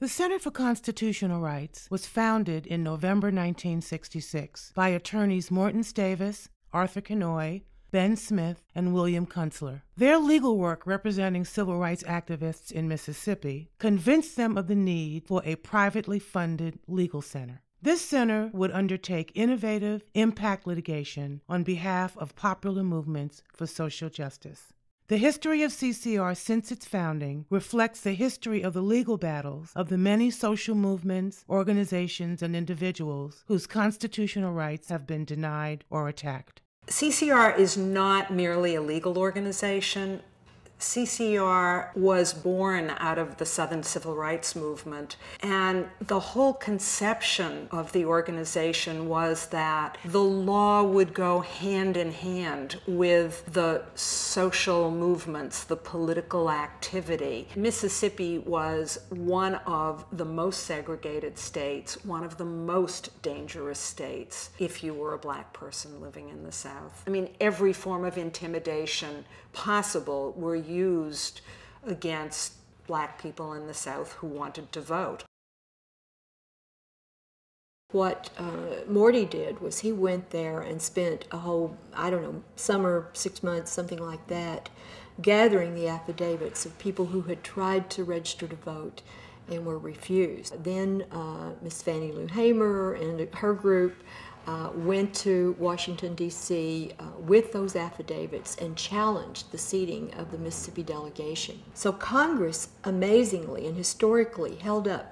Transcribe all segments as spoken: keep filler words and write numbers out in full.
The Center for Constitutional Rights was founded in November nineteen sixty-six by attorneys Morton Stavis, Arthur Kinoy, Ben Smith, and William Kunstler. Their legal work representing civil rights activists in Mississippi convinced them of the need for a privately funded legal center. This center would undertake innovative impact litigation on behalf of popular movements for social justice. The history of C C R since its founding reflects the history of the legal battles of the many social movements, organizations, and individuals whose constitutional rights have been denied or attacked. C C R is not merely a legal organization. C C R was born out of the Southern Civil Rights Movement, and the whole conception of the organization was that the law would go hand in hand with the social movements, the political activity. Mississippi was one of the most segregated states, one of the most dangerous states if you were a black person living in the South. I mean, every form of intimidation possible were used against black people in the South who wanted to vote. What uh, Morty did was he went there and spent a whole, I don't know, summer, six months, something like that, gathering the affidavits of people who had tried to register to vote and were refused. Then uh, Miss Fannie Lou Hamer and her group Uh, went to Washington, D C uh, with those affidavits and challenged the seating of the Mississippi delegation. So Congress amazingly and historically held up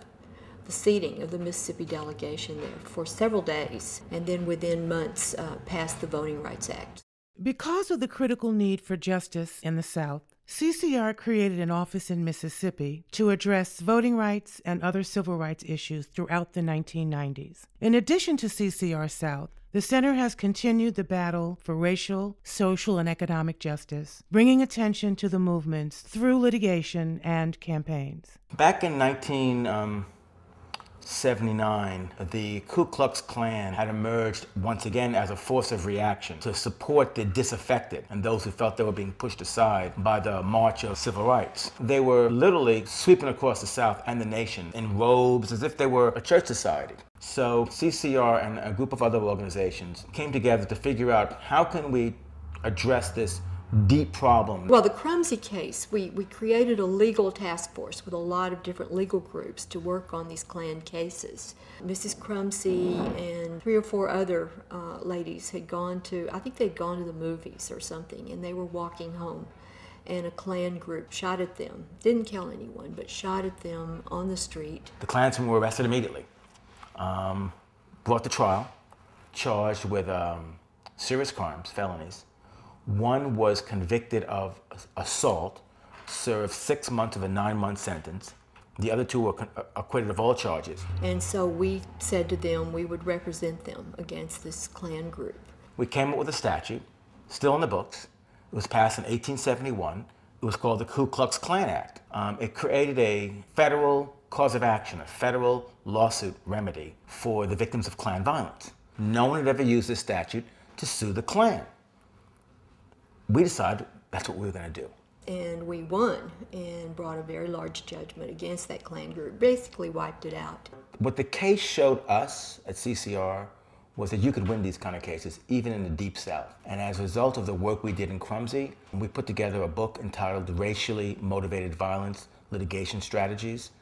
the seating of the Mississippi delegation there for several days, and then within months uh, passed the Voting Rights Act. Because of the critical need for justice in the South, C C R created an office in Mississippi to address voting rights and other civil rights issues throughout the nineteen nineties. In addition to C C R South, the center has continued the battle for racial, social, and economic justice, bringing attention to the movements through litigation and campaigns. Back in nineteen seventy-nine, the Ku Klux Klan had emerged once again as a force of reaction to support the disaffected and those who felt they were being pushed aside by the march of civil rights. They were literally sweeping across the South and the nation in robes as if they were a church society. So C C R and a group of other organizations came together to figure out how can we address this deep problem. Well, the Crumsey case, we, we created a legal task force with a lot of different legal groups to work on these Klan cases. Missus Crumsey and three or four other uh, ladies had gone to, I think they'd gone to the movies or something, and they were walking home, and a Klan group shot at them. Didn't kill anyone, but shot at them on the street. The Klansmen were arrested immediately, um, brought to trial, charged with um, serious crimes, felonies. One was convicted of assault, served six months of a nine-month sentence. The other two were acquitted of all charges. And so we said to them we would represent them against this Klan group. We came up with a statute, still in the books. It was passed in eighteen seventy-one. It was called the Ku Klux Klan Act. Um, it created a federal cause of action, a federal lawsuit remedy for the victims of Klan violence. No one had ever used this statute to sue the Klan. We decided that's what we were going to do. And we won and brought a very large judgment against that Klan group, basically wiped it out. What the case showed us at C C R was that you could win these kind of cases, even in the Deep South. And as a result of the work we did in Crumsey, we put together a book entitled Racially Motivated Violence Litigation Strategies.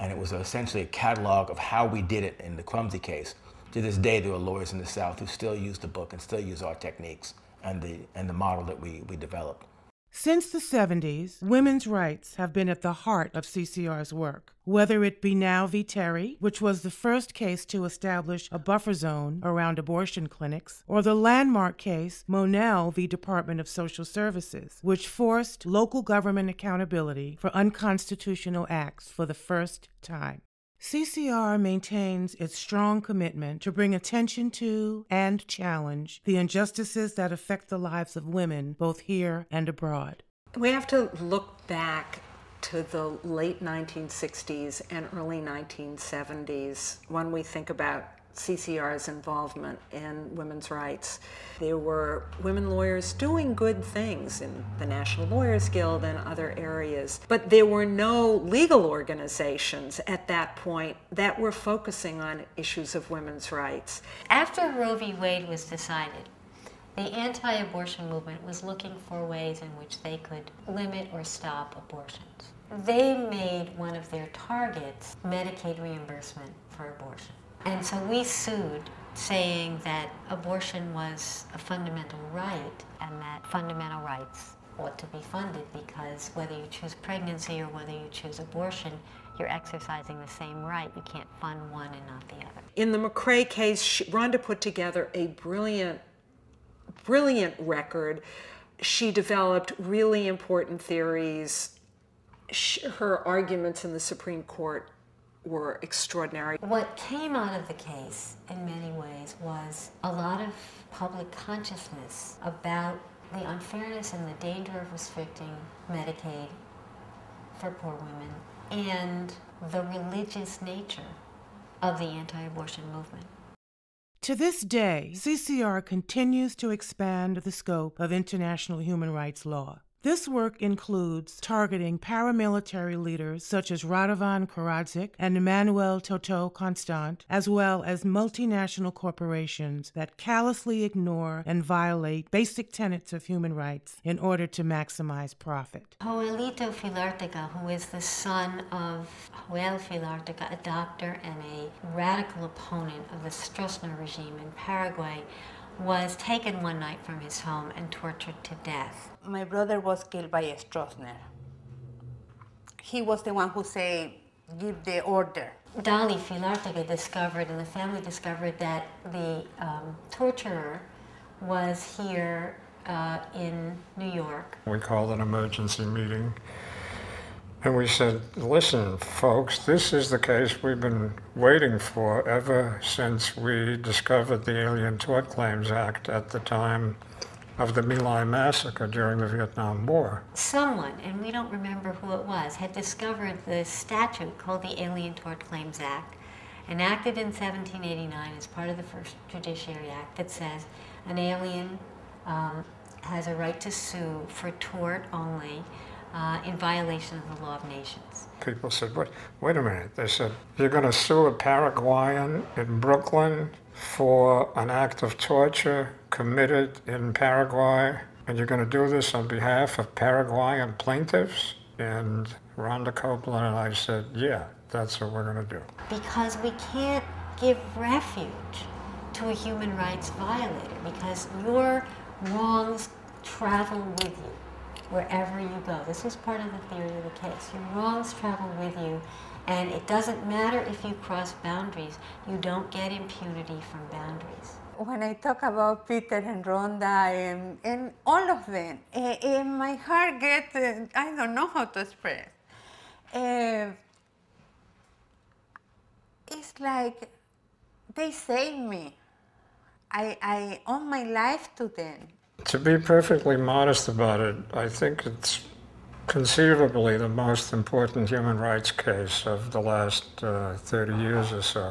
And it was essentially a catalog of how we did it in the Crumsey case. To this day, there are lawyers in the South who still use the book and still use our techniques and the, and the model that we, we developed. Since the seventies, women's rights have been at the heart of C C R's work, whether it be Now v. Terry, which was the first case to establish a buffer zone around abortion clinics, or the landmark case Monell v. Department of Social Services, which forced local government accountability for unconstitutional acts for the first time. C C R maintains its strong commitment to bring attention to and challenge the injustices that affect the lives of women, both here and abroad. We have to look back to the late nineteen sixties and early nineteen seventies when we think about C C R's involvement in women's rights. There were women lawyers doing good things in the National Lawyers Guild and other areas, but there were no legal organizations at that point that were focusing on issues of women's rights. After Roe v. Wade was decided, the anti-abortion movement was looking for ways in which they could limit or stop abortions. They made one of their targets Medicaid reimbursement for abortion. And so we sued, saying that abortion was a fundamental right and that fundamental rights ought to be funded because whether you choose pregnancy or whether you choose abortion, you're exercising the same right. You can't fund one and not the other. In the McRae case, she, Rhonda put together a brilliant, brilliant record. She developed really important theories. She, her arguments in the Supreme Court were extraordinary. What came out of the case in many ways was a lot of public consciousness about the unfairness and the danger of restricting Medicaid for poor women and the religious nature of the anti-abortion movement. To this day, C C R continues to expand the scope of international human rights law. This work includes targeting paramilitary leaders such as Radovan Karadzic and Emmanuel Toto Constant, as well as multinational corporations that callously ignore and violate basic tenets of human rights in order to maximize profit. Joelito Filártiga, who is the son of Joel Filártiga, a doctor and a radical opponent of the Stroessner regime in Paraguay, was taken one night from his home and tortured to death. My brother was killed by Stroessner. He was the one who said, give the order. Dolly Filártiga discovered, and the family discovered, that the um, torturer was here uh, in New York. We called an emergency meeting, and we said, listen, folks, this is the case we've been waiting for ever since we discovered the Alien Tort Claims Act at the time of the My Lai Massacre during the Vietnam War. Someone, and we don't remember who it was, had discovered the statute called the Alien Tort Claims Act, enacted in seventeen eighty-nine as part of the first Judiciary Act, that says an alien um, has a right to sue for tort only Uh, in violation of the law of nations. People said, wait, wait a minute. They said, you're going to sue a Paraguayan in Brooklyn for an act of torture committed in Paraguay, and you're going to do this on behalf of Paraguayan plaintiffs? And Rhonda Copeland and I said, yeah, that's what we're going to do. Because we can't give refuge to a human rights violator, because your wrongs travel with you wherever you go. This was part of the theory of the case. Your wrongs travel with you, and it doesn't matter if you cross boundaries. You don't get impunity from boundaries. When I talk about Peter and Rhonda and, and all of them, uh, my heart gets, uh, I don't know how to express. Uh, it's like they saved me. I, I owe my life to them. To be perfectly modest about it, I think it's conceivably the most important human rights case of the last uh, thirty years or so,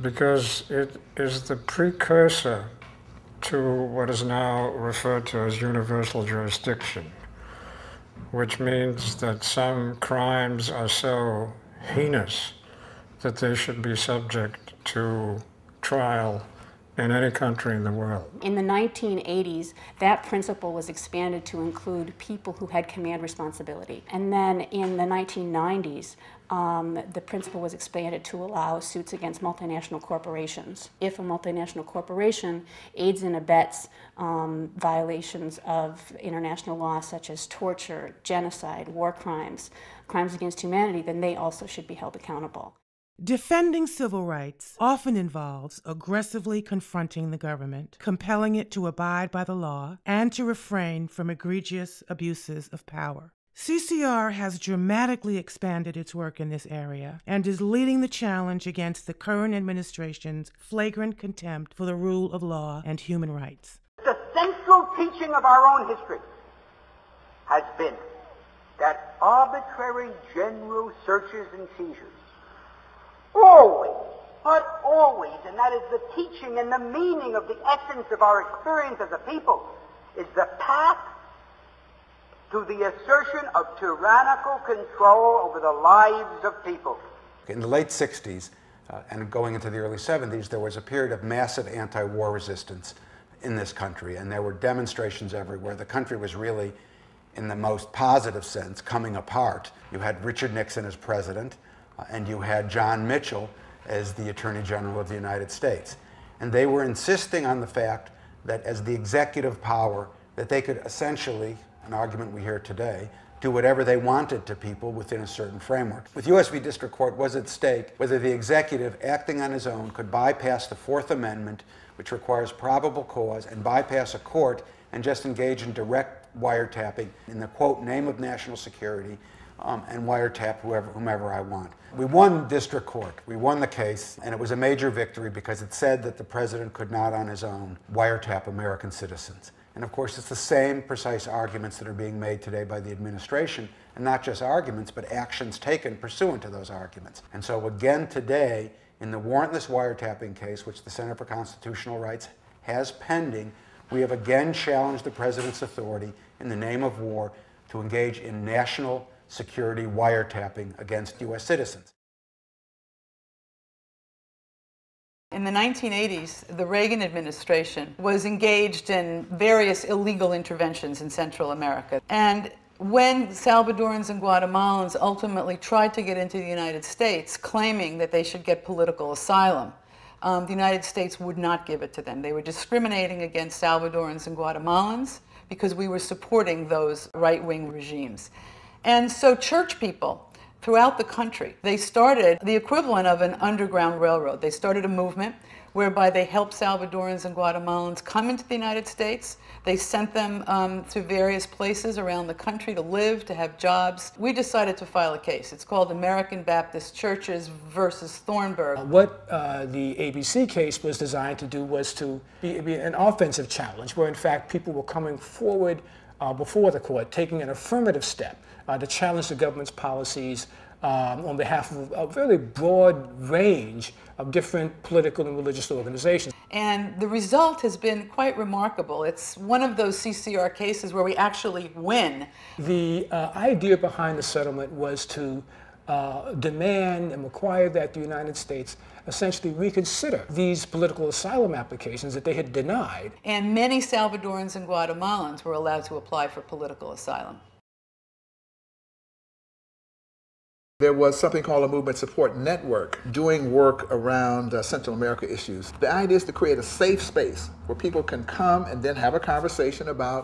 because it is the precursor to what is now referred to as universal jurisdiction, which means that some crimes are so heinous that they should be subject to trial in any country in the world. In the nineteen eighties, that principle was expanded to include people who had command responsibility. And then in the nineteen nineties, um, the principle was expanded to allow suits against multinational corporations if a multinational corporation aids and abets um, violations of international law such as torture, genocide, war crimes, crimes against humanity, then they also should be held accountable. Defending civil rights often involves aggressively confronting the government, compelling it to abide by the law, and to refrain from egregious abuses of power. C C R has dramatically expanded its work in this area and is leading the challenge against the current administration's flagrant contempt for the rule of law and human rights. The central teaching of our own history has been that arbitrary general searches and seizures always, but always always, and that is the teaching and the meaning of the essence of our experience as a people, is the path to the assertion of tyrannical control over the lives of people. In the late sixties uh, and going into the early seventies, there was a period of massive anti-war resistance in this country, and there were demonstrations everywhere. The country was really, in the most positive sense, coming apart. You had Richard Nixon as president, uh, and you had John Mitchell as the Attorney General of the United States. And they were insisting on the fact that as the executive power, that they could essentially, an argument we hear today, do whatever they wanted to people within a certain framework. With U S v. District Court was at stake whether the executive, acting on his own, could bypass the Fourth Amendment, which requires probable cause, and bypass a court and just engage in direct wiretapping in the, quote, name of national security, um, and wiretap whoever, whomever I want. We won District Court. We won the case, and it was a major victory because it said that the president could not on his own wiretap American citizens. And of course, it's the same precise arguments that are being made today by the administration, and not just arguments, but actions taken pursuant to those arguments. And so again today, in the warrantless wiretapping case, which the Center for Constitutional Rights has pending, we have again challenged the president's authority in the name of war to engage in national security wiretapping against U S citizens. In the nineteen eighties, the Reagan administration was engaged in various illegal interventions in Central America. And when Salvadorans and Guatemalans ultimately tried to get into the United States, claiming that they should get political asylum, um, the United States would not give it to them. They were discriminating against Salvadorans and Guatemalans because we were supporting those right-wing regimes. And so church people throughout the country, they started the equivalent of an underground railroad. They started a movement whereby they helped Salvadorans and Guatemalans come into the United States. They sent them um, to various places around the country to live, to have jobs. We decided to file a case. It's called American Baptist Churches versus Thornburg. What uh, the A B C case was designed to do was to be, be an offensive challenge, where in fact people were coming forward Uh, before the court, taking an affirmative step uh, to challenge the government's policies um, on behalf of a very broad range of different political and religious organizations. And the result has been quite remarkable. It's one of those C C R cases where we actually win. The uh, idea behind the settlement was to uh, demand and require that the United States essentially reconsider these political asylum applications that they had denied. And many Salvadorans and Guatemalans were allowed to apply for political asylum. There was something called a Movement Support Network doing work around uh, Central America issues. The idea is to create a safe space where people can come and then have a conversation about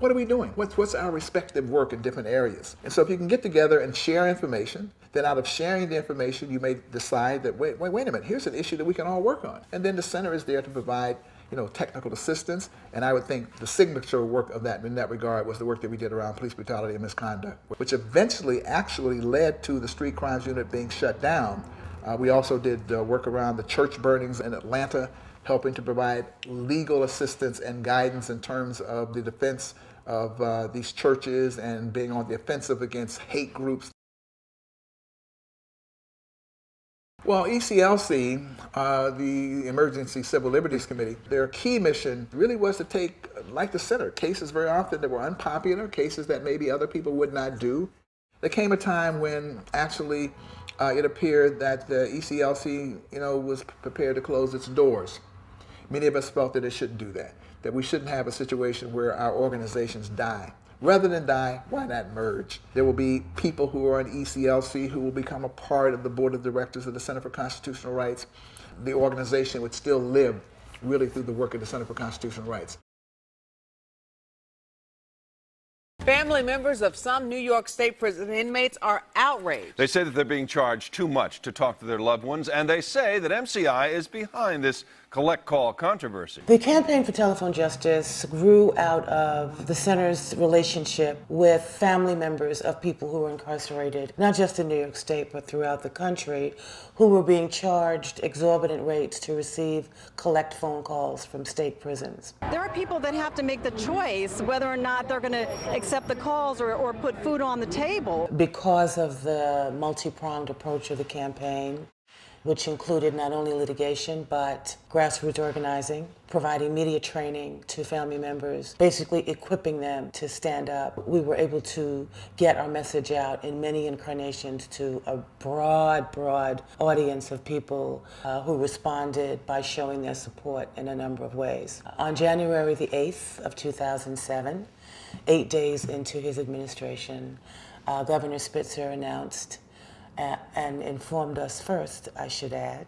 what are we doing? What's, what's our respective work in different areas? And so if you can get together and share information, then out of sharing the information, you may decide that, wait, wait, wait a minute, here's an issue that we can all work on. And then the center is there to provide, you know, technical assistance. And I would think the signature work of that in that regard was the work that we did around police brutality and misconduct, which eventually actually led to the street crimes unit being shut down. Uh, we also did uh, work around the church burnings in Atlanta, helping to provide legal assistance and guidance in terms of the defense of uh, these churches and being on the offensive against hate groups. Well, E C L C, uh, the Emergency Civil Liberties Committee, their key mission really was to take, like the center, cases very often that were unpopular, cases that maybe other people would not do. There came a time when actually uh, it appeared that the E C L C, you know, was prepared to close its doors. Many of us felt that it shouldn't do that, that we shouldn't have a situation where our organizations die. Rather than die, why not merge? There will be people who are on E C L C who will become a part of the board of directors of the Center for Constitutional Rights. The organization would still live really through the work of the Center for Constitutional Rights. Family members of some New York State prison inmates are outraged. They say that they're being charged too much to talk to their loved ones, and they say that M C I is behind this collect call controversy. The Campaign for Telephone Justice grew out of the center's relationship with family members of people who were incarcerated, not just in New York State, but throughout the country, who were being charged exorbitant rates to receive collect phone calls from state prisons. There are people that have to make the choice whether or not they're going to accept the calls or, or put food on the table. Because of the multi-pronged approach of the campaign, which included not only litigation, but grassroots organizing, providing media training to family members, basically equipping them to stand up. We were able to get our message out in many incarnations to a broad, broad audience of people uh, who responded by showing their support in a number of ways. On January the eighth of two thousand seven, eight days into his administration, uh, Governor Spitzer announced uh, and informed us first, I should add,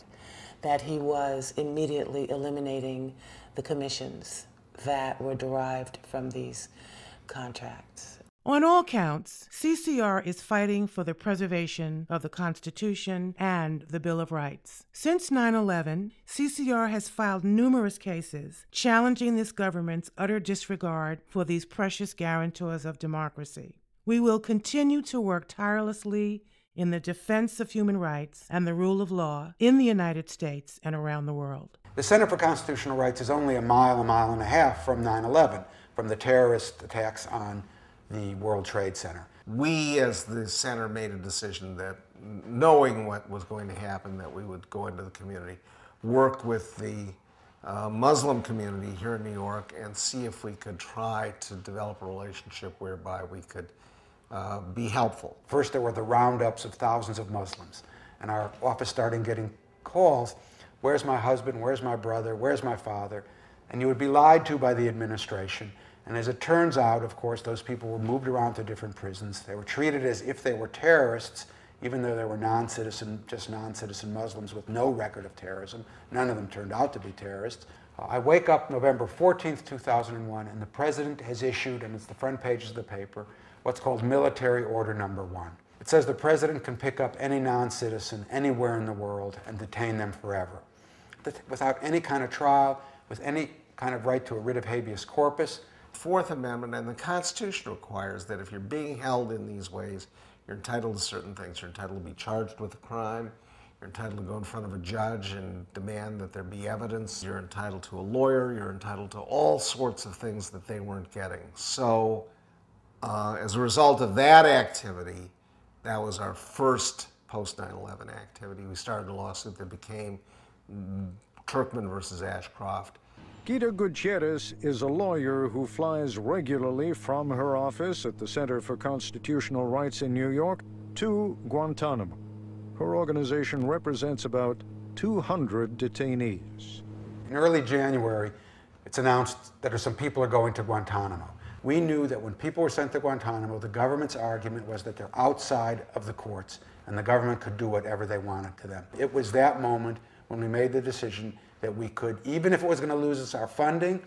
that he was immediately eliminating the commissions that were derived from these contracts. On all counts, C C R is fighting for the preservation of the Constitution and the Bill of Rights. Since nine eleven, C C R has filed numerous cases challenging this government's utter disregard for these precious guarantors of democracy. We will continue to work tirelessly in the defense of human rights and the rule of law in the United States and around the world. The Center for Constitutional Rights is only a mile, a mile and a half from nine eleven, from the terrorist attacks on the World Trade Center. We, as the center, made a decision that, knowing what was going to happen, that we would go into the community, work with the uh, Muslim community here in New York, and see if we could try to develop a relationship whereby we could uh, be helpful. First, there were the roundups of thousands of Muslims, and our office started getting calls, where's my husband, where's my brother, where's my father? And you would be lied to by the administration. And as it turns out, of course, those people were moved around to different prisons. They were treated as if they were terrorists, even though they were non-citizen, just non-citizen Muslims with no record of terrorism. None of them turned out to be terrorists. Uh, I wake up November fourteenth, two thousand one, and the president has issued, and it's the front pages of the paper, what's called Military Order Number One. It says the president can pick up any non-citizen anywhere in the world and detain them forever, without any kind of trial, with any kind of right to a writ of habeas corpus. Fourth Amendment and the Constitution requires that if you're being held in these ways, you're entitled to certain things. You're entitled to be charged with a crime. You're entitled to go in front of a judge and demand that there be evidence. You're entitled to a lawyer. You're entitled to all sorts of things that they weren't getting. So uh, as a result of that activity, that was our first post nine eleven activity. We started a lawsuit that became Turkman versus Ashcroft. Gita Gutierrez is a lawyer who flies regularly from her office at the Center for Constitutional Rights in New York to Guantanamo. Her organization represents about two hundred detainees. In early January, it's announced that some people are going to Guantanamo. We knew that when people were sent to Guantanamo, the government's argument was that they're outside of the courts and the government could do whatever they wanted to them. It was that moment when we made the decision that we could, even if it was going to lose us our funding,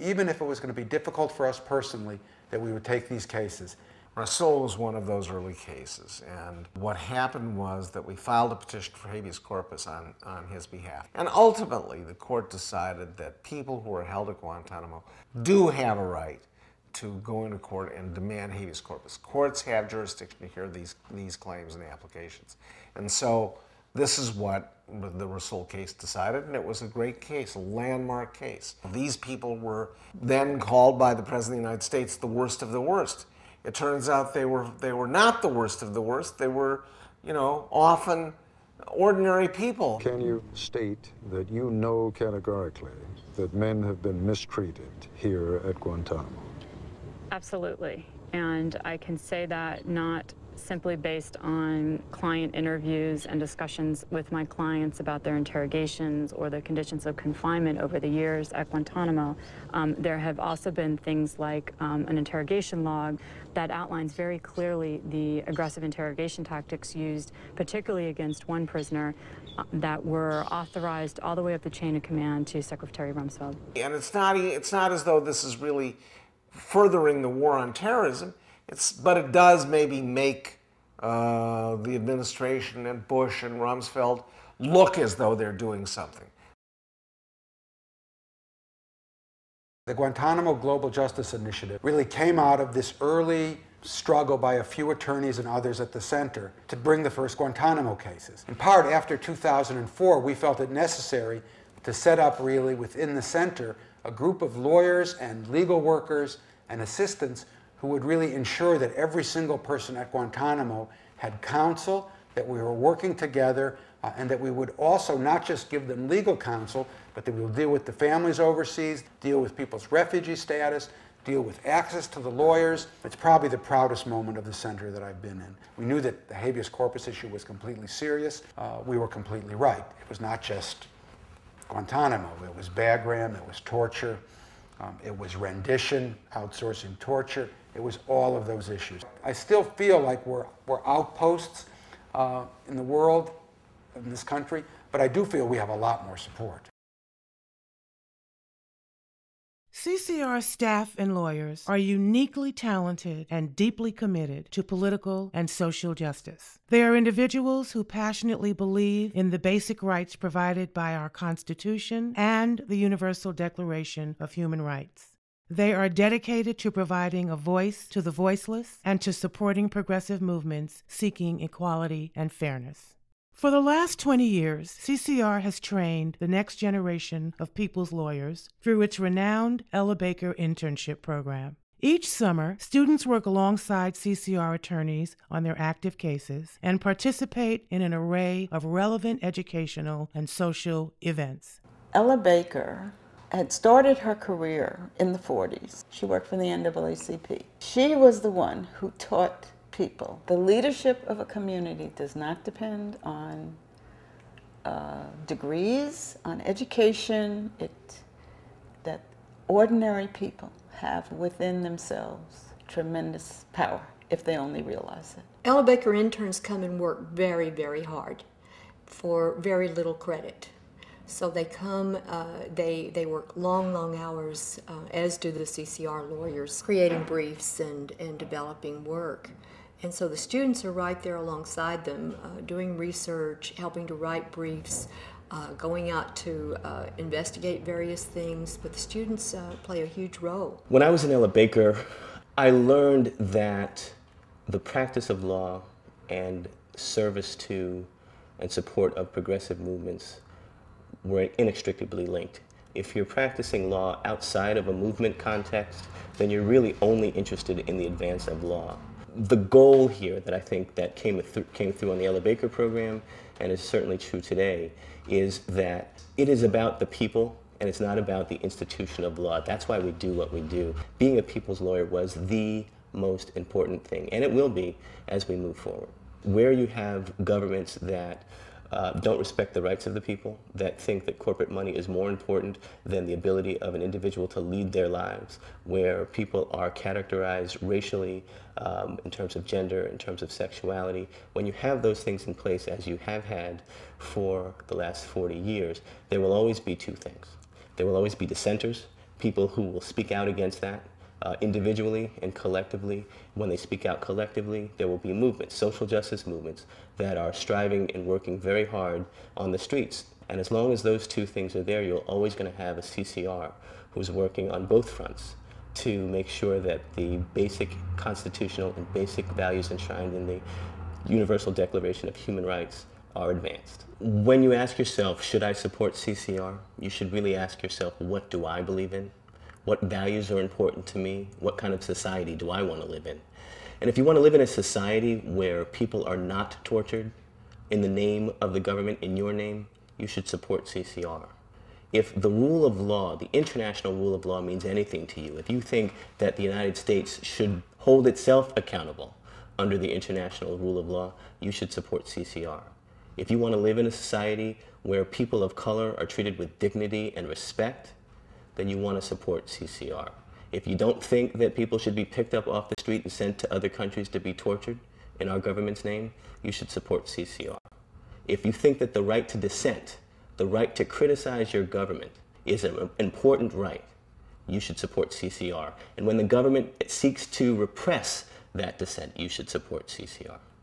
even if it was going to be difficult for us personally, that we would take these cases. Rasul was one of those early cases, and what happened was that we filed a petition for habeas corpus on, on his behalf. And ultimately, the court decided that people who are held at Guantanamo do have a right to go into court and demand habeas corpus. Courts have jurisdiction to hear these, these claims and applications. And so this is what the Rasul case decided, and it was a great case, a landmark case. These people were then called by the President of the United States the worst of the worst. It turns out they were, they were not the worst of the worst. They were, you know, often ordinary people. Can you state that you know categorically that men have been mistreated here at Guantanamo? Absolutely. And I can say that not simply based on client interviews and discussions with my clients about their interrogations or the conditions of confinement over the years at Guantanamo. Um, there have also been things like um, an interrogation log that outlines very clearly the aggressive interrogation tactics used, particularly against one prisoner, uh, that were authorized all the way up the chain of command to Secretary Rumsfeld. And it's not, it's not as though this is really furthering the war on terrorism. It's, but it does maybe make uh, the administration and Bush and Rumsfeld look as though they're doing something. The Guantanamo Global Justice Initiative really came out of this early struggle by a few attorneys and others at the center to bring the first Guantanamo cases. In part, after two thousand four, we felt it necessary to set up really within the center a group of lawyers and legal workers and assistants who would really ensure that every single person at Guantanamo had counsel, that we were working together, uh, and that we would also not just give them legal counsel, but that we would deal with the families overseas, deal with people's refugee status, deal with access to the lawyers. It's probably the proudest moment of the center that I've been in. We knew that the habeas corpus issue was completely serious. Uh, we were completely right. It was not just Guantanamo. It was Bagram. It was torture. Um, it was rendition, outsourcing torture. It was all of those issues. I still feel like we're, we're outposts uh, in the world, in this country, but I do feel we have a lot more support. C C R staff and lawyers are uniquely talented and deeply committed to political and social justice. They are individuals who passionately believe in the basic rights provided by our Constitution and the Universal Declaration of Human Rights. They are dedicated to providing a voice to the voiceless and to supporting progressive movements seeking equality and fairness. For the last twenty years, C C R has trained the next generation of people's lawyers through its renowned Ella Baker internship program. Each summer, students work alongside C C R attorneys on their active cases and participate in an array of relevant educational and social events. Ella Baker had started her career in the forties. She worked for the N double A C P. She was the one who taught people. The leadership of a community does not depend on uh, degrees, on education, it, that ordinary people have within themselves tremendous power if they only realize it. Ella Baker interns come and work very, very hard for very little credit. So they come, uh, they, they work long, long hours, uh, as do the C C R lawyers, creating briefs and, and developing work. And so the students are right there alongside them, uh, doing research, helping to write briefs, uh, going out to uh, investigate various things, but the students uh, play a huge role. When I was in Ella Baker, I learned that the practice of law and service to and support of progressive movements were inextricably linked. If you're practicing law outside of a movement context, then you're really only interested in the advance of law. The goal here that I think that came through, came through on the Ella Baker program, and is certainly true today, is that it is about the people and it's not about the institution of law. That's why we do what we do. Being a people's lawyer was the most important thing, and it will be as we move forward. Where you have governments that Uh, don't respect the rights of the people, that think that corporate money is more important than the ability of an individual to lead their lives, where people are characterized racially, um, in terms of gender, in terms of sexuality. When you have those things in place, as you have had for the last forty years, there will always be two things. There will always be dissenters, people who will speak out against that, Uh, individually and collectively. When they speak out collectively, there will be movements, social justice movements, that are striving and working very hard on the streets. And as long as those two things are there, you're always going to have a C C R who's working on both fronts to make sure that the basic constitutional and basic values enshrined in the Universal Declaration of Human Rights are advanced. When you ask yourself, should I support C C R? You should really ask yourself, what do I believe in? What values are important to me? What kind of society do I want to live in? And if you want to live in a society where people are not tortured in the name of the government, in your name, you should support C C R. If the rule of law, the international rule of law, means anything to you, if you think that the United States should hold itself accountable under the international rule of law, you should support C C R. If you want to live in a society where people of color are treated with dignity and respect, then you want to support C C R. If you don't think that people should be picked up off the street and sent to other countries to be tortured in our government's name, you should support C C R. If you think that the right to dissent, the right to criticize your government, is an important right, you should support C C R. And when the government seeks to repress that dissent, you should support C C R.